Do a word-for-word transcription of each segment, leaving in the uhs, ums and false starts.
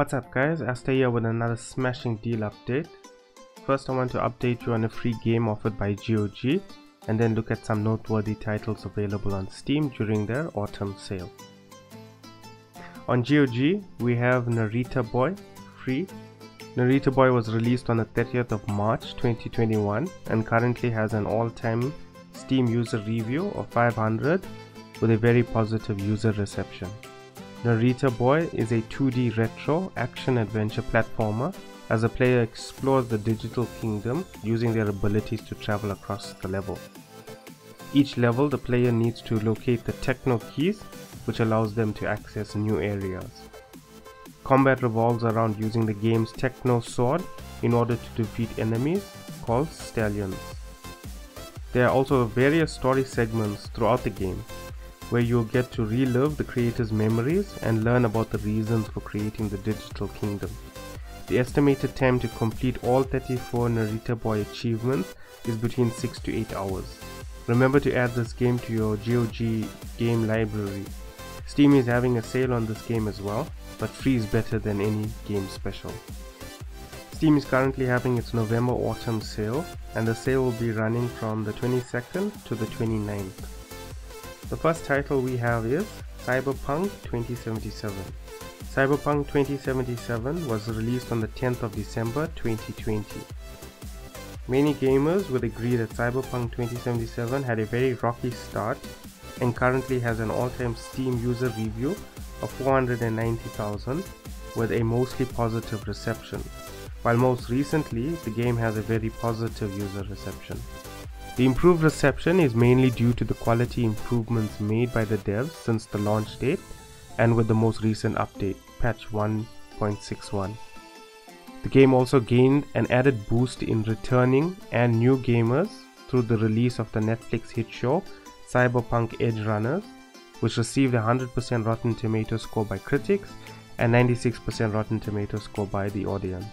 What's up guys, Asta here with another smashing deal update. First I want to update you on a free game offered by G O G and then look at some noteworthy titles available on Steam during their autumn sale. On G O G we have Narita Boy, free. Narita Boy was released on the thirtieth of March twenty twenty-one and currently has an all-time Steam user review of five hundred with a very positive user reception. Narita Boy is a two D retro action-adventure platformer as the player explores the digital kingdom using their abilities to travel across the level. Each level the player needs to locate the techno keys which allows them to access new areas. Combat revolves around using the game's techno sword in order to defeat enemies called stallions. There are also various story segments throughout the game, where you'll get to relive the creator's memories and learn about the reasons for creating the digital kingdom. The estimated time to complete all thirty-four Narita Boy achievements is between six to eight hours. Remember to add this game to your G O G game library. Steam is having a sale on this game as well, but free is better than any game special. Steam is currently having its November autumn sale, and the sale will be running from the twenty-second to the twenty-ninth. The first title we have is Cyberpunk twenty seventy-seven. Cyberpunk twenty seventy-seven was released on the tenth of December twenty twenty. Many gamers would agree that Cyberpunk twenty seventy-seven had a very rocky start and currently has an all-time Steam user review of four hundred ninety thousand with a mostly positive reception, while most recently the game has a very positive user reception. The improved reception is mainly due to the quality improvements made by the devs since the launch date and with the most recent update, patch one point six one. The game also gained an added boost in returning and new gamers through the release of the Netflix hit show Cyberpunk Edgerunners, which received a one hundred percent Rotten Tomatoes score by critics and ninety-six percent Rotten Tomatoes score by the audience.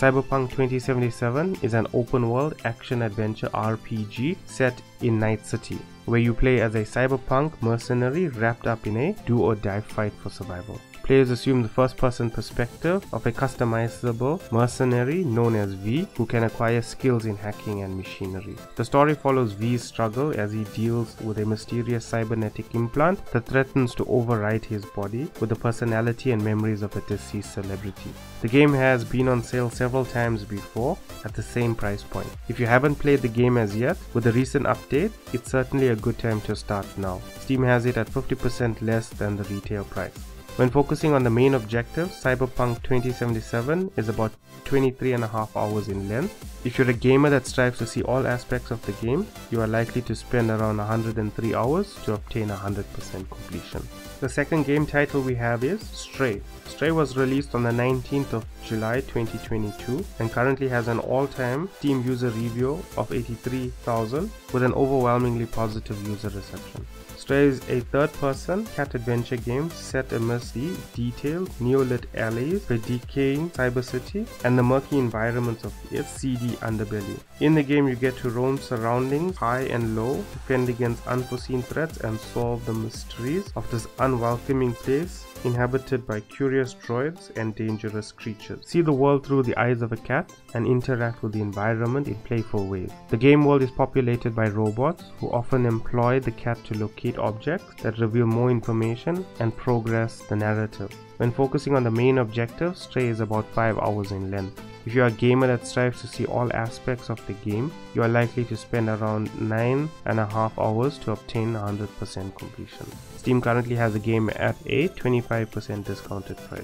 Cyberpunk twenty seventy-seven is an open-world action-adventure R P G set in Night City, where you play as a cyberpunk mercenary wrapped up in a do-or-die fight for survival. Players assume the first-person perspective of a customizable mercenary known as V, who can acquire skills in hacking and machinery. The story follows V's struggle as he deals with a mysterious cybernetic implant that threatens to override his body with the personality and memories of a deceased celebrity. The game has been on sale several times before at the same price point. If you haven't played the game as yet, with the recent update, it's certainly a good time to start now. Steam has it at fifty percent less than the retail price. When focusing on the main objective, Cyberpunk twenty seventy-seven is about twenty-three and a half hours in length. If you're a gamer that strives to see all aspects of the game, you are likely to spend around one hundred three hours to obtain one hundred percent completion. The second game title we have is Stray. Stray was released on the nineteenth of July twenty twenty-two and currently has an all-time Steam user review of eighty-three thousand with an overwhelmingly positive user reception. Stray is a third-person cat adventure game set amidst the detailed neo-lit alleys, the decaying cyber city, and the murky environments of its seedy underbelly. In the game, you get to roam surroundings high and low, defend against unforeseen threats, and solve the mysteries of this unwelcoming place inhabited by curious droids and dangerous creatures. See the world through the eyes of a cat and interact with the environment in playful ways. The game world is populated by robots who often employ the cat to locate objects that reveal more information and progress the narrative. When focusing on the main objective, Stray is about five hours in length. If you are a gamer that strives to see all aspects of the game, you are likely to spend around nine and a half hours to obtain one hundred percent completion. Steam currently has the game at a twenty-five percent discounted price.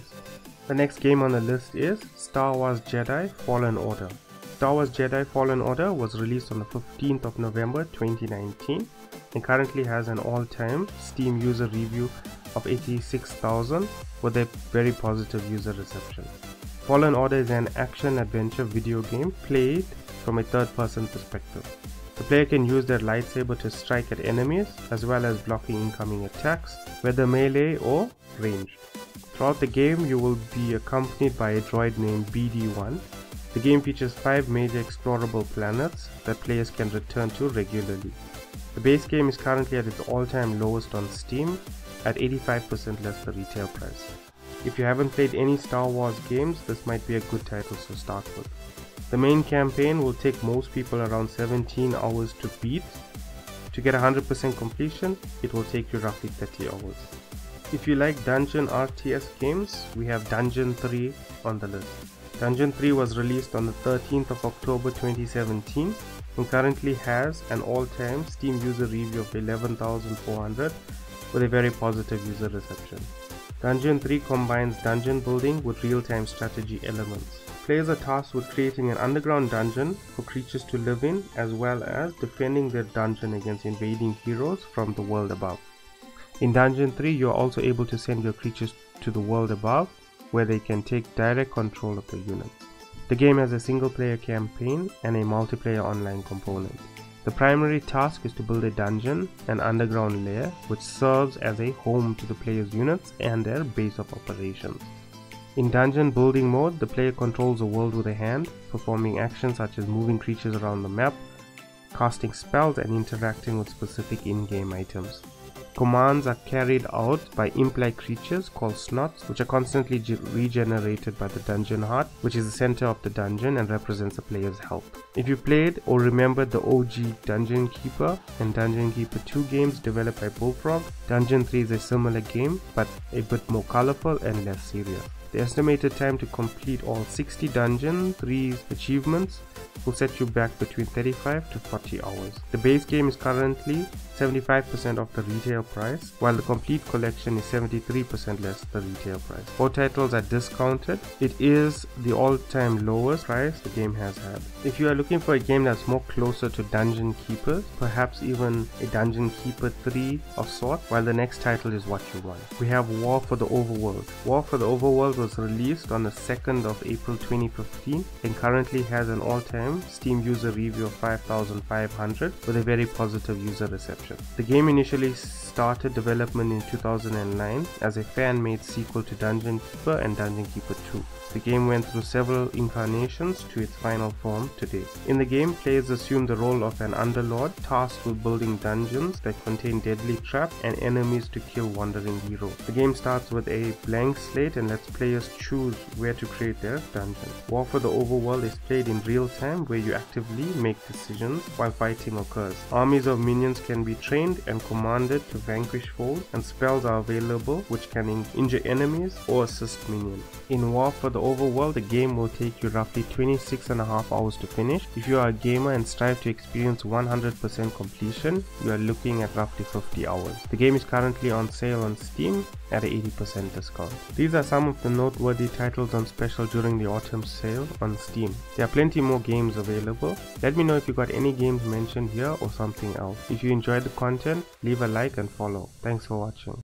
The next game on the list is Star Wars Jedi: Fallen Order. Star Wars Jedi: Fallen Order was released on the fifteenth of November twenty nineteen and currently has an all-time Steam user review of eighty-six thousand with a very positive user reception. Fallen Order is an action-adventure video game played from a third-person perspective. The player can use their lightsaber to strike at enemies as well as blocking incoming attacks, whether melee or ranged. Throughout the game, you will be accompanied by a droid named B D one. The game features five major explorable planets that players can return to regularly. The base game is currently at its all-time lowest on Steam at eighty-five percent less the retail price. If you haven't played any Star Wars games, this might be a good title to start with. The main campaign will take most people around seventeen hours to beat. To get one hundred percent completion, it will take you roughly thirty hours. If you like dungeon R T S games, we have Dungeon three on the list. Dungeon three was released on the thirteenth of October twenty seventeen and currently has an all-time Steam user review of eleven thousand four hundred with a very positive user reception. Dungeon three combines dungeon building with real-time strategy elements. Players are tasked with creating an underground dungeon for creatures to live in, as well as defending their dungeon against invading heroes from the world above. In Dungeon three, you are also able to send your creatures to the world above, where they can take direct control of their units. The game has a single-player campaign and a multiplayer online component. The primary task is to build a dungeon, an underground lair, which serves as a home to the player's units and their base of operations. In dungeon building mode, the player controls the world with a hand, performing actions such as moving creatures around the map, casting spells, and interacting with specific in-game items. Commands are carried out by imp-like creatures called snots, which are constantly regenerated by the dungeon heart, which is the center of the dungeon and represents the player's health. If you played or remembered the O G Dungeon Keeper and Dungeon Keeper two games developed by Bullfrog, Dungeon three is a similar game, but a bit more colorful and less serious. The estimated time to complete all sixty Dungeon three's achievements will set you back between thirty-five to forty hours. The base game is currently seventy-five percent of the retail price, while the complete collection is seventy-three percent less the retail price. Four titles are discounted. It is the all-time lowest price the game has had. If you are looking for a game that's more closer to Dungeon Keeper, perhaps even a Dungeon Keeper three of sort, while the next title is what you want. We have War for the Overworld. War for the Overworld was released on the second of April twenty fifteen and currently has an all-time Steam user review of five thousand five hundred with a very positive user reception. The game initially started development in two thousand nine as a fan-made sequel to Dungeon Keeper and Dungeon Keeper two. The game went through several incarnations to its final form today. In the game, players assume the role of an underlord tasked with building dungeons that contain deadly traps and enemies to kill wandering heroes. The game starts with a blank slate and lets players choose where to create their dungeon. War for the Overworld is played in real time, where you actively make decisions while fighting occurs. Armies of minions can be trained and commanded to vanquish foes, and spells are available which can injure enemies or assist minions. In War for the Overworld, the game will take you roughly twenty-six and a half hours to finish. If you are a gamer and strive to experience one hundred percent completion, you are looking at roughly fifty hours. The game is currently on sale on Steam at an eighty percent discount. These are some of the noteworthy titles on special during the autumn sale on Steam. There are plenty more games available. Let me know if you got any games mentioned here or something else. If you enjoyed the content, leave a like and follow. Thanks for watching.